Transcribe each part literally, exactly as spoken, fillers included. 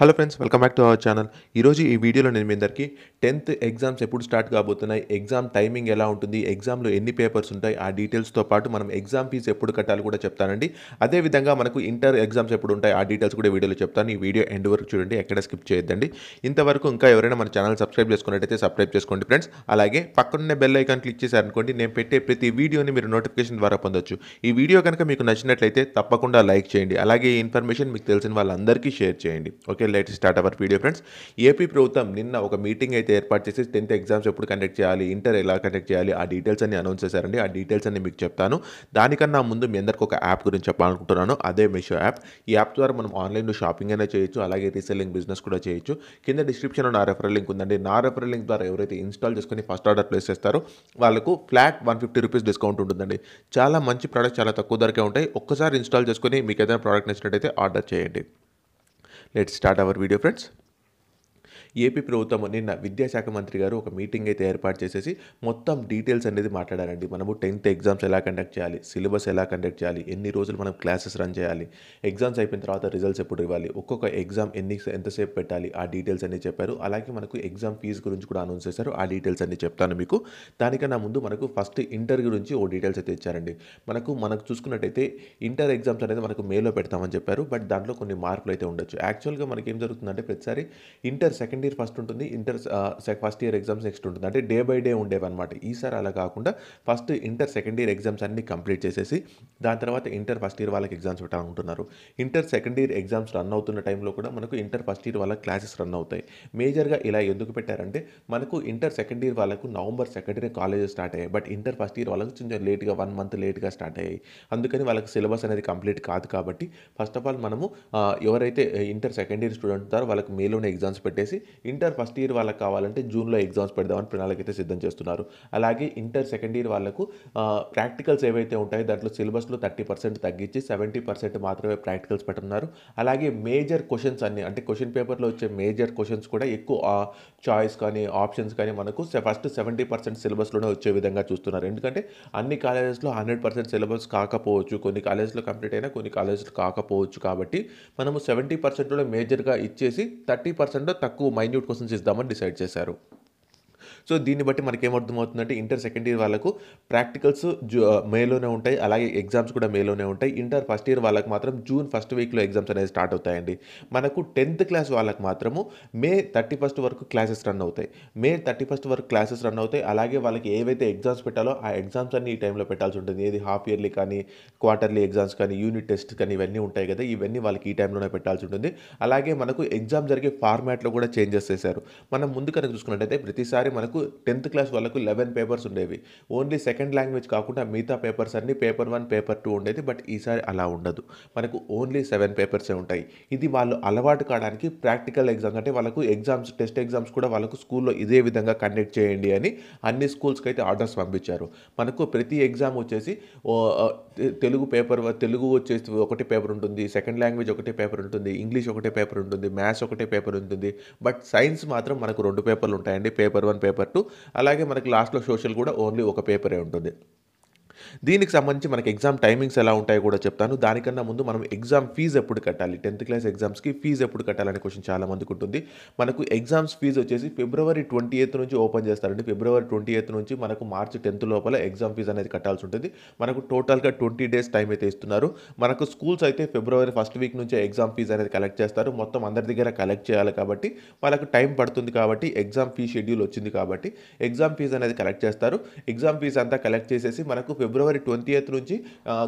Hello friends welcome back to our channel. ఈ రోజు ఈ వీడియోలో నేను మీ అందరికీ టెన్త్ ఎగ్జామ్స్ ఎప్పుడు స్టార్ట్ కాబోతున్నాయి, ఎగ్జామ్ టైమింగ్ ఎలా ఉంటుంది, ఎగ్జామ్లో ఎన్ని పేపర్స్ ఉంటాయి, ఆ డీటెయిల్స్తో పాటు మనం ఎగ్జామ్ ఫీజు ఎప్పుడు కట్టాలి కూడా చెప్తానండి। అదేవిధంగా మనకు ఇంటర్ ఎగ్జామ్స్ ఎప్పుడు ఉంటాయి ఆ డీటెయిల్స్ కూడా వీడియోలో చెప్తాను। ఈ వీడియో ఎండ్ వరకు చూడండి, ఎక్కడ స్కిప్ చేయొద్దండి। ఇంతవరకు ఇంకా ఎవరైనా మన ఛానల్ సబ్స్క్రైబ్ చేసుకున్నట్టయితే సబ్స్క్రైబ్ చేసుకోండి ఫ్రెండ్స్। అలాగే పక్కనున్న బెల్ ఐకాన్ క్లిక్ చేశారనుకోండి, నేను పెట్టే ప్రతి వీడియోని మీరు నోటిఫికేషన్ ద్వారా పొందొచ్చు। ఈ వీడియో కనుక మీకు నచ్చినట్లయితే తప్పకుండా లైక్ చేయండి, అలాగే ఈ ఇన్ఫర్మేషన్ మీకు తెలిసిన వాళ్ళందరికీ షేర్ చేయండి। Okay, let start our video friends. AP ప్రభుత్వం నిన్న ఒక మీటింగ్ అయితే ఏర్పాటు చేసి టెన్త్ ఎగ్జామ్స్ ఎప్పుడు కండక్ట్ చేయాలి, ఇంటర్ ఎలా కండక్ట్ చేయాలి, ఆ డీటెయిల్స్ అన్ని అనౌన్స్ చేశారండి। ఆ డీటెయిల్స్ అన్ని మీకు చెప్తాను। దానికన్నా ముందు మీ అందరికీ ఒక యాప్ గురించి చెప్పాలనుకుంటున్నాను, అదే మీషో యాప్। ఈ యాప్ ద్వారా మనం ఆన్లైన్లో షాపింగ్ అయినా చేయొచ్చు, అలాగే రీసెల్లింగ్ బిజినెస్ కూడా చేయొచ్చు। కింద డిస్క్రిప్షన్లో నా రెఫరల్ లింక్ ఉందండి, నా రెఫరల్ లింక్ ద్వారా ఎవరైతే ఇన్స్టాల్ చేసుకుని ఫస్ట్ ఆర్డర్ ప్లేస్ చేస్తారో వాళ్ళకు flat one fifty rupees discount ఉంటుందండి। చాలా మంచి ప్రోడక్ట్, చాలా తక్కువ ధరకే ఉంటాయి। ఒక్కసారి ఇన్స్టాల్ చేసుకుని మీకు ఏదైనా ప్రోడక్ట్ నచ్చినట్టయితే ఆర్డర్ చేయండి। Let's start our video friends. AP ప్రభుత్వం నిన్న విద్యాశాఖ మంత్రి గారు ఒక మీటింగ్ అయితే ఏర్పాటు చేసేసి మొత్తం డీటెయిల్స్ అనేది మాట్లాడారండి। మనము టెన్త్ ఎగ్జామ్స్ ఎలా కండక్ట్ చేయాలి, సిలబస్ ఎలా కండక్ట్ చేయాలి, ఎన్ని రోజులు మనం క్లాసెస్ రన్ చేయాలి, ఎగ్జామ్స్ అయిపోయిన తర్వాత రిజల్ట్స్ ఎప్పుడు ఇవ్వాలి, ఒక్కొక్క ఎగ్జామ్ ఎన్ని ఎంతసేపు పెట్టాలి, ఆ డీటెయిల్స్ అన్ని చెప్పారు। అలాగే మనకు ఎగ్జామ్ ఫీజు గురించి కూడా అనౌన్స్ చేశారు, ఆ డీటెయిల్స్ అన్ని చెప్తాను మీకు। దానికన్నా ముందు మనకు ఫస్ట్ ఇంటర్ గురించి ఓ డీటెయిల్స్ అయితే ఇచ్చారండి। మనకు మనకు చూసుకున్నట్టయితే ఇంటర్ ఎగ్జామ్స్ అనేది మనకు మేలో పెడతామని చెప్పారు, బట్ దాంట్లో కొన్ని మార్పులు అయితే ఉండొచ్చు। యాక్చువల్గా మనకి ఏం జరుగుతుందంటే ప్రతిసారి ఇంటర్ సెకండ్ ఇయర్ ఫస్ట్ ఉంటుంది, inter first year exams next ఉంటుంది, అంటే డే బై డే ఉండేవన్నమాట। ఈసారి అలా కాకుండా first inter second year exams అన్ని కంప్లీట్ చేసేసి దాని తర్వాత ఇంటర్ ఫస్ట్ ఇయర్ వాళ్ళకి ఎగ్జామ్స్ పెట్టాలనుకుంటున్నారు। Inter second year exams run అవుతున్న టైంలో కూడా మనకు ఇంటర్ ఫస్ట్ ఇయర్ వాళ్ళకి క్లాసెస్ రన్ అవుతాయి। మేజర్గా ఇలా ఎందుకు పెట్టారంటే మనకు ఇంటర్ సెకండ్ ఇయర్ వాళ్ళకు నవంబర్ సెకండ్నే కాలేజెస్ స్టార్ట్ అయ్యాయి, బట్ ఇంటర్ ఫస్ట్ ఇయర్ వాళ్ళకు కొంచెం లేట్గా వన్ మంత్ లేట్గా స్టార్ట్ అయ్యాయి। అందుకని వాళ్ళకి సిలబస్ అనేది కంప్లీట్ కాదు కాబట్టి ఫస్ట్ ఆఫ్ ఆల్ మనము ఎవరైతే ఇంటర్ సెకండ్ ఇయర్ స్టూడెంట్ ఉంటారో వాళ్ళకి మేలోనే ఎగ్జామ్స్ పెట్టేసి ఇంటర్ ఫస్ట్ ఇయర్ వాళ్ళకి కావాలంటే జూన్లో ఎగ్జామ్స్ పెడదామని ప్రణాళిక అయితే సిద్ధం చేస్తున్నారు। అలాగే ఇంటర్ సెకండ్ ఇయర్ వాళ్ళకు ప్రాక్టికల్స్ ఏవైతే ఉంటాయో దాంట్లో సిలబస్లో థర్టీ పర్సెంట్ తగ్గించి సెవెంటీ పర్సెంట్ మాత్రమే ప్రాక్టికల్స్ పెట్టున్నారు। అలాగే మేజర్ క్వశ్చన్స్ అన్ని, అంటే క్వశ్చన్ పేపర్లో వచ్చే మేజర్ క్వశ్చన్స్ కూడా ఎక్కువ చాయిస్ కానీ ఆప్షన్స్ కానీ మనకు ఫస్ట్ సెవెంటీ పర్సెంట్ సిలబస్లోనే వచ్చే విధంగా చూస్తున్నారు। ఎందుకంటే అన్ని కాలేజెస్లో హండ్రెడ్ పర్సెంట్ సిలబస్ కాకపోవచ్చు, కొన్ని కాలేజెస్లో కంప్లీట్ అయినా కొన్ని కాలేజెస్లో కాకపోవచ్చు, కాబట్టి మనము సెవెంటీ పర్సెంట్లో మేజర్గా ఇచ్చేసి థర్టీ పర్సెంట్లో తక్కువ మైన్యూట్ క్వశ్చన్స్ ఇద్దామని డిసైడ్ చేశారు। సో దీన్ని బట్టి మనకేమర్థమవుతుందంటే ఇంటర్ సెకండ్ ఇయర్ వాళ్ళకు ప్రాక్టికల్స్ జూ మేలోనే ఉంటాయి, అలాగే ఎగ్జామ్స్ కూడా మేలోనే ఉంటాయి। ఇంటర్ ఫస్ట్ ఇయర్ వాళ్ళకి మాత్రం జూన్ ఫస్ట్ వీక్లో ఎగ్జామ్స్ అనేది స్టార్ట్ అవుతాయండి। మనకు టెన్త్ క్లాస్ వాళ్ళకి మాత్రము మే థర్టీ ఫస్ట్ వరకు క్లాసెస్ రన్ అవుతాయి, మే థర్టీ ఫస్ట్ వరకు క్లాసెస్ రన్ అవుతాయి। అలాగే వాళ్ళకి ఏవైతే ఎగ్జామ్స్ పెట్టాలో ఆ ఎగ్జామ్స్ అన్ని ఈ టైంలో పెట్టాల్సి ఉంటుంది, ఏది హాఫ్ ఇయర్లీ కానీ క్వార్టర్లీ ఎగ్జామ్స్ కానీ యూనిట్ టెస్ట్ కానీ ఇవన్నీ ఉంటాయి కదా, ఇవన్నీ వాళ్ళకి ఈ టైంలోనే పెట్టాల్సి ఉంటుంది। అలాగే మనకు ఎగ్జామ్ జరిగే ఫార్మాట్లో కూడా చేంజెస్ చేశారు। మనం ముందు కనుక చూసుకున్నట్టయితే ప్రతిసారి మనకు టెన్త్ క్లాస్ వాళ్ళకు లెవెన్ పేపర్స్ ఉండేవి, ఓన్లీ సెకండ్ లాంగ్వేజ్ కాకుండా మిగతా పేపర్స్ అన్ని పేపర్ వన్ పేపర్ టూ ఉండేది, బట్ ఈసారి అలా ఉండదు, మనకు ఓన్లీ సెవెన్ పేపర్సే ఉంటాయి। ఇది వాళ్ళు అలవాటు కావడానికి ప్రాక్టికల్ ఎగ్జామ్స్, అంటే వాళ్ళకు ఎగ్జామ్స్ టెస్ట్ ఎగ్జామ్స్ కూడా వాళ్ళకు స్కూల్లో ఇదే విధంగా కండక్ట్ చేయండి అని అన్ని స్కూల్స్కి అయితే ఆర్డర్స్ పంపించారు। మనకు ప్రతి ఎగ్జామ్ వచ్చేసి తెలుగు పేపర్ తెలుగు వచ్చేసి ఒకటే పేపర్ ఉంటుంది, సెకండ్ లాంగ్వేజ్ ఒకటే పేపర్ ఉంటుంది, ఇంగ్లీష్ ఒకటే పేపర్ ఉంటుంది, మ్యాథ్స్ ఒకటే పేపర్ ఉంటుంది, బట్ సైన్స్ మాత్రం మనకు రెండు పేపర్లు ఉంటాయండి, పేపర్ వన్ పేపర్ టూ, అలాగే మనకి లాస్ట్లో సోషల్ కూడా ఓన్లీ ఒక పేపరే ఉంటుంది। దీనికి సంబంధించి మనకి ఎగ్జామ్ టైమింగ్స్ ఎలా ఉంటాయో కూడా చెప్తాను। దానికన్నా ముందు మనం ఎగ్జామ్ ఫీజు ఎప్పుడు కట్టాలి, టెన్త్ క్లాస్ ఎగ్జామ్స్కి ఫీజు ఎప్పుడు కట్టాలనే క్వశ్చన్ చాలా మందికి ఉంటుంది। మనకు ఎగ్జామ్స్ ఫీజు వచ్చేసి ఫిబ్రవరి ట్వంటీ ఎయిత్ నుంచి ఓపెన్ చేస్తారండి। ఫిబ్రవరి ట్వంటీ ఎయిత్ నుంచి మనకు మార్చి టెన్త్ లోపల ఎగ్జామ్ ఫీజు అనేది కట్టాల్సి ఉంటుంది। మనకు టోటల్గా ట్వంటీ డేస్ టైం అయితే ఇస్తున్నారు। మనకు స్కూల్స్ అయితే ఫిబ్రవరి ఫస్ట్ వీక్ నుంచే ఎగ్జామ్ ఫీజు అనేది కలెక్ట్ చేస్తారు, మొత్తం అందరి దగ్గర కలెక్ట్ చేయాలి కాబట్టి వాళ్ళకు టైం పడుతుంది, కాబట్టి ఎగ్జామ్ ఫీ షెడ్యూల్ వచ్చింది కాబట్టి ఎగ్జామ్ ఫీజు అనేది కలెక్ట్ చేస్తారు। ఎగ్జామ్ ఫీజు అంతా కలెక్ట్ చేసేసి మనకు ఫిబ్రవరి ట్వంటీ ఎయిత్ నుంచి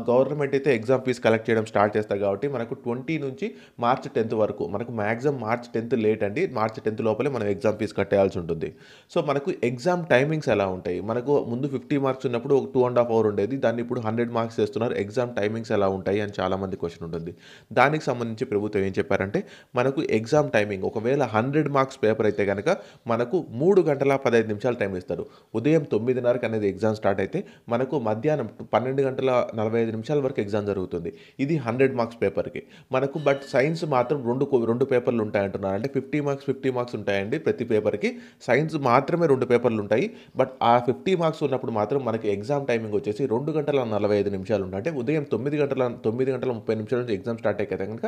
గవర్నమెంట్ అయితే ఎగ్జామ్ ఫీజు కలెక్ట్ చేయడం స్టార్ట్ చేస్తారు, కాబట్టి మనకు ట్వంటీ నుంచి మార్చ్ టెన్త్ వరకు, మనకు మ్యాక్సిమం మార్చ్ టెన్త్ లేట్ అండి, మార్చ్ టెన్త్ లోపలే మనం ఎగ్జామ్ ఫీజు కట్టేయాల్సి ఉంటుంది। సో మనకు ఎగ్జామ్ టైమింగ్స్ ఎలా ఉంటాయి, మనకు ముందు ఫిఫ్టీ మార్క్స్ ఉన్నప్పుడు ఒక టూ అండ్ హాఫ్ అవర్ ఉండేది, దాన్ని ఇప్పుడు హండ్రెడ్ మార్క్స్ చేస్తున్నారు। ఎగ్జామ్ టైమింగ్స్ ఎలా ఉంటాయి అని చాలామంది క్వశ్చన్ ఉంటుంది। దానికి సంబంధించి ప్రభుత్వం ఏం చెప్పారంటే మనకు ఎగ్జామ్ టైమింగ్ ఒకవేళ హండ్రెడ్ మార్క్స్ పేపర్ అయితే కనుక మనకు మూడు గంటల పదహైదు నిమిషాలు టైం ఇస్తారు। ఉదయం తొమ్మిదిన్నరకు అనేది ఎగ్జామ్ స్టార్ట్ అయితే మనకు మధ్య మధ్యాహ్నం పన్నెండు గంటల నలభై ఐదు నిమిషాల వరకు ఎగ్జామ్ జరుగుతుంది. ఇది హండ్రెడ్ మార్క్స్ పేపర్కి మనకు. బట్ సైన్స్ మాత్రం రెండు రెండు పేపర్లు ఉంటాయంటున్నారు. అంటే ఫిఫ్టీ మార్క్స్ ఫిఫ్టీ మార్క్స్ ఉంటాయండి ప్రతి పేపర్కి. సైన్స్ మాత్రమే రెండు పేపర్లు ఉంటాయి. బట్ ఆ ఫిఫ్టీ మార్క్స్ ఉన్నప్పుడు మాత్రం మనకి ఎగ్జామ్ టైమింగ్ వచ్చేసి రెండు గంటల నలభై ఐదు నిమిషాలు ఉంటాయి. అంటే ఉదయం తొమ్మిది గంటల తొమ్మిది గంటల ముప్పై నిమిషాల నుంచి ఎగ్జామ్ స్టార్ట్ అయితే కనుక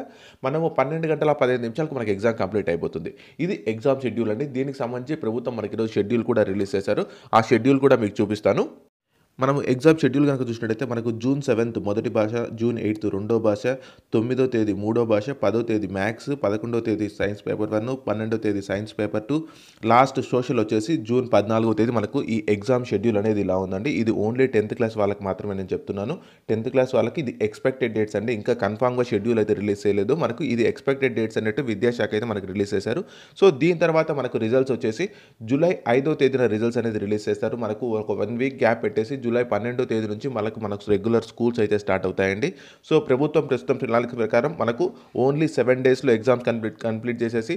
మనము పన్నెండు గంటల పదిహేను నిమిషాలకు మనకి ఎగ్జామ్ కంప్లీట్ అయిపోతుంది. ఇది ఎగ్జామ్ షెడ్యూల్ అండి. దీనికి సంబంధించి ప్రభుత్వం మనకి ఈరోజు షెడ్యూల్ కూడా రిలీజ్ చేశారు. ఆ షెడ్యూల్ కూడా మీకు చూపిస్తాను. మనం ఎగ్జామ్ షెడ్యూల్ కనుక చూసినట్టయితే మనకు జూన్ సెవెంత్ మొదటి భాష, జూన్ ఎయిత్ రెండో భాష, తొమ్మిదో తేదీ మూడో భాష, పదో తేదీ మ్యాథ్స్, పదకొండో తేదీ సైన్స్ పేపర్ వన్, పన్నెండో తేదీ science paper two, last social వచ్చేసి జూన్ పద్నాలుగో తేదీ. మనకు ఈ ఎగ్జామ్ షెడ్యూల్ అనేది ఇలా ఉందండి. ఇది ఓన్లీ టెన్త్ క్లాస్ వాళ్ళకి మాత్రమే నేను చెప్తున్నాను. టెన్త్ క్లాస్ వాళ్ళకి ఇది ఎక్స్పెక్టెడ్ డేట్స్ అండి. ఇంకా కన్ఫామ్గా షెడ్యూల్ అయితే రిలీజ్ చేయలేదు. మనకు ఇది ఎక్స్పెక్టెడ్ డేట్స్ అన్నట్టు విద్యాశాఖ అయితే మనకు రిలీజ్ చేశారు. సో దీని తర్వాత మనకు రిజల్ట్స్ వచ్చేసి జూలై ఐదో తేదీన రిజల్ట్స్ అనేది రిలీజ్ చేస్తారు. మనకు ఒక వన్ వీక్ గ్యాప్ పెట్టేసి జూలై పన్నెండో తేదీ నుంచి మనకు మనకు రెగ్యులర్ స్కూల్స్ అయితే స్టార్ట్ అవుతాయండి. సో ప్రభుత్వం ప్రస్తుతం ప్రణాళిక ప్రకారం మనకు ఓన్లీ సెవెన్ డేస్లో ఎగ్జామ్స్ కంప్లీట్ కంప్లీట్ చేసేసి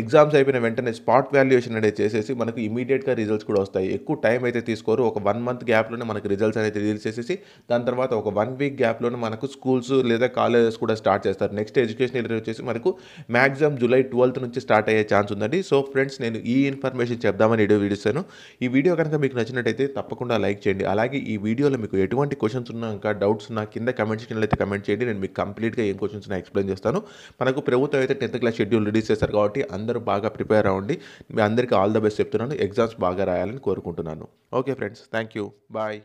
ఎగ్జామ్స్ అయిపోయిన వెంటనే స్పాట్ వాల్యుయేషన్ అనేది చేసేసి మనకు ఇమీడియట్గా రిజల్ట్స్ కూడా వస్తాయి. ఎక్కువ టైం అయితే తీసుకోరు. ఒక వన్ మంత్ గ్యాప్లోనే మనకు రిజల్ట్స్ అనేది రిలీజ్ చేసేసి దాని తర్వాత ఒక వన్ వీక్ గ్యాప్లోనే మనకు స్కూల్స్ లేదా కాలేజెస్ కూడా స్టార్ట్ చేస్తారు. నెక్స్ట్ ఎడ్యుకేషన్ ఇయర్ వచ్చేసి మనకు మ్యాక్సిమం జూలై ట్వెల్త్ నుంచి స్టార్ట్ అయ్యే ఛాన్స్ ఉందండి. సో ఫ్రెండ్స్, నేను ఈ ఇన్ఫర్మేషన్ చెప్దామని వీడియో వీడిస్తాను. ఈ వీడియో కనుక మీకు నచ్చినట్టయితే తప్పకుండా లైక్ చేయండి. అలాగే ఈ వీడియోలో మీకు ఎటువంటి క్వశ్చన్స్ ఉన్నా ఇంకా డౌట్స్ ఉన్నా కింద కమెంట్ సెక్షన్లో అయితే కమెంట్ చేయండి. నేను మీకు కంప్లీట్గా ఏం క్వశ్చన్స్ ఉన్నా ఎక్స్ప్లెయిన్ చేస్తాను. మనకు ప్రభుత్వం అయితే టెన్త్ క్లాస్ షెడ్యూల్ రిలీజ్ చేస్తారు కాబట్టి అందరూ బాగా ప్రిపేర్ అవ్వండి. మీ అందరికీ ఆల్ ద బెస్ట్ చెప్తున్నాను. ఎగ్జామ్స్ బాగా రాయాలని కోరుకుంటున్నాను. Okay friends, thank you, bye.